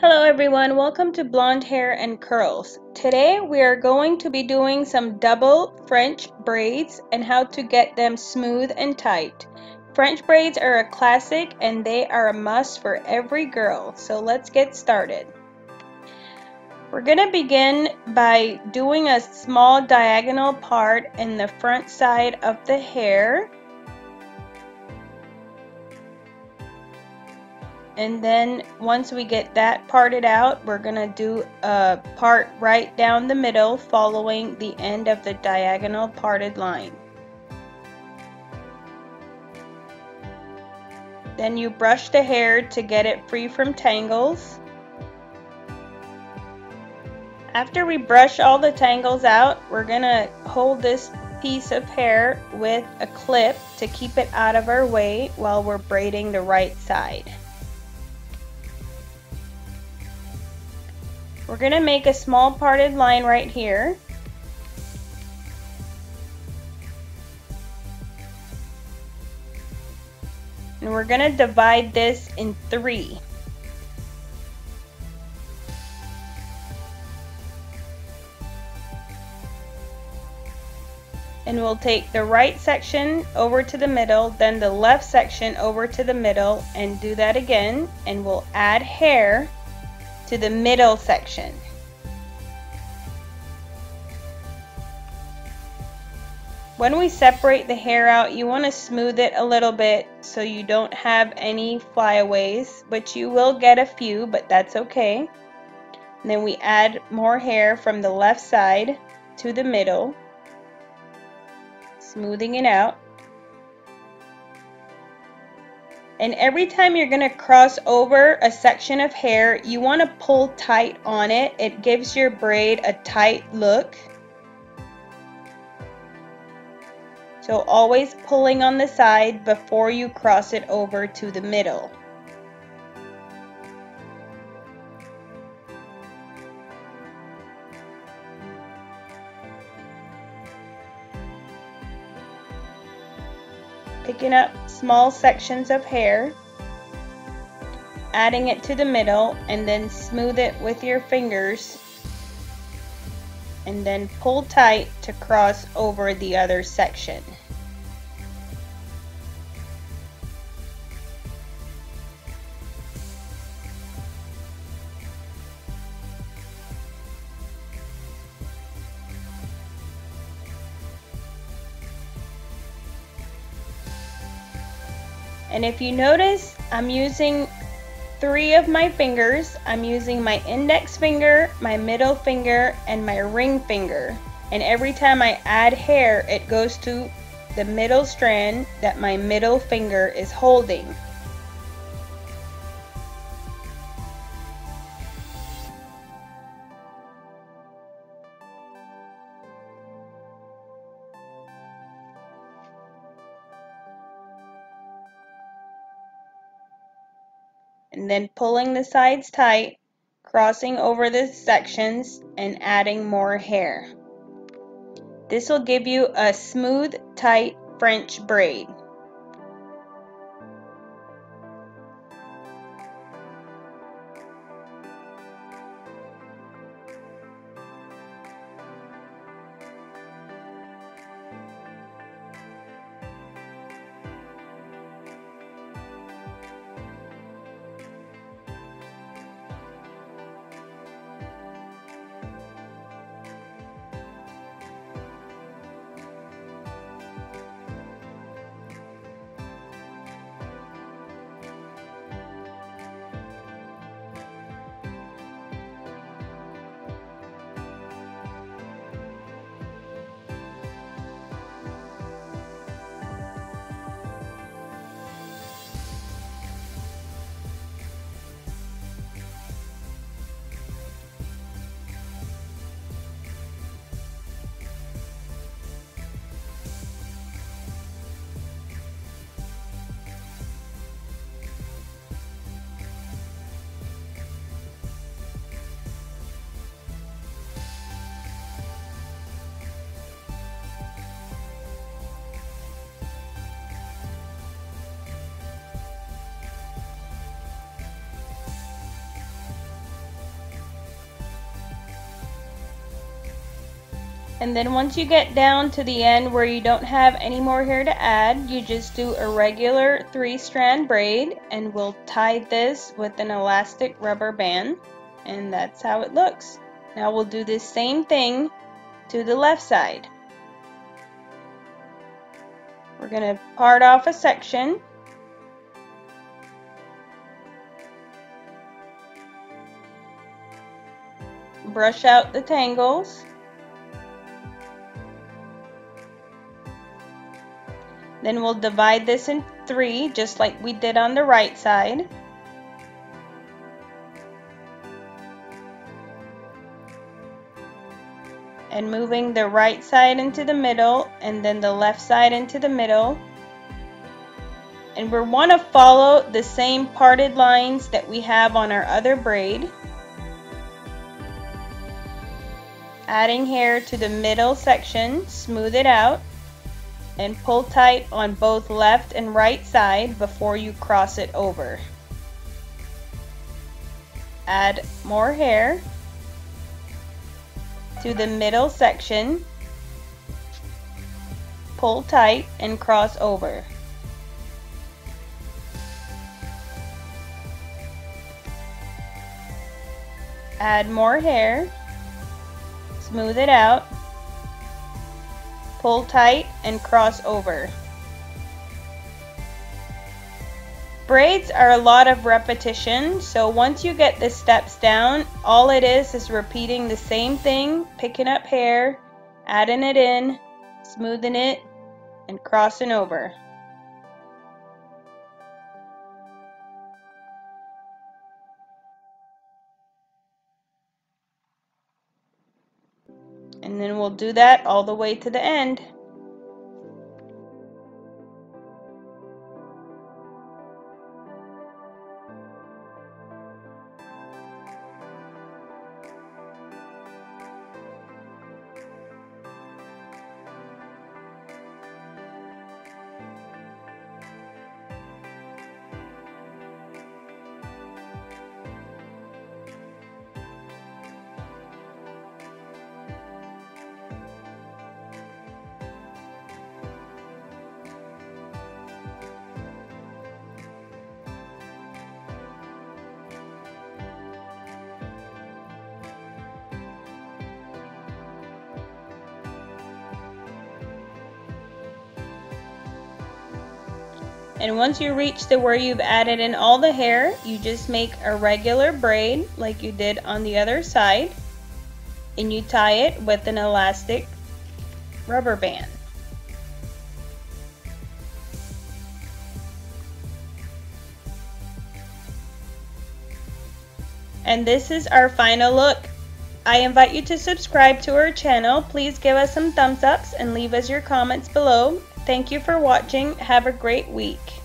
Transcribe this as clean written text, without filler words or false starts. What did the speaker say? Hello everyone, welcome to Blonde Hair and Curls. Today we are going to be doing some double French braids and how to get them smooth and tight. French braids are a classic and they are a must for every girl, so let's get started. We're going to begin by doing a small diagonal part in the front side of the hair. And then once we get that parted out, we're going to do a part right down the middle following the end of the diagonal parted line. Then you brush the hair to get it free from tangles. After we brush all the tangles out, we're going to hold this piece of hair with a clip to keep it out of our way while we're braiding the right side. We're going to make a small parted line right here. And we're going to divide this in three. And we'll take the right section over to the middle, then the left section over to the middle, and do that again, and we'll add hair to the middle section. When we separate the hair out, you want to smooth it a little bit so you don't have any flyaways, which you will get a few, but that's okay. And then we add more hair from the left side to the middle, smoothing it out. And every time you're going to cross over a section of hair, you want to pull tight on it. It gives your braid a tight look. So always pulling on the side before you cross it over to the middle. Picking up small sections of hair, adding it to the middle, and then smooth it with your fingers, and then pull tight to cross over the other section. And if you notice, I'm using three of my fingers. I'm using my index finger, my middle finger, and my ring finger. And every time I add hair, it goes to the middle strand that my middle finger is holding. And then pulling the sides tight, crossing over the sections, and adding more hair. This will give you a smooth, tight French braid. And then once you get down to the end where you don't have any more hair to add, you just do a regular 3-strand braid, and we'll tie this with an elastic rubber band, and that's how it looks. Now we'll do the same thing to the left side. We're going to part off a section. Brush out the tangles. Then we'll divide this in 3, just like we did on the right side. And moving the right side into the middle, and then the left side into the middle. And we want to follow the same parted lines that we have on our other braid. Adding hair to the middle section, smooth it out, and pull tight on both left and right side before you cross it over. Add more hair to the middle section, pull tight, and cross over. Add more hair, smooth it out, pull tight, and cross over. Braids are a lot of repetition, so once you get the steps down, all it is repeating the same thing, picking up hair, adding it in, smoothing it, and crossing over. And then we'll do that all the way to the end. And once you reach to where you've added in all the hair, you just make a regular braid like you did on the other side, and you tie it with an elastic rubber band. And this is our final look. I invite you to subscribe to our channel. Please give us some thumbs ups and leave us your comments below. Thank you for watching. Have a great week.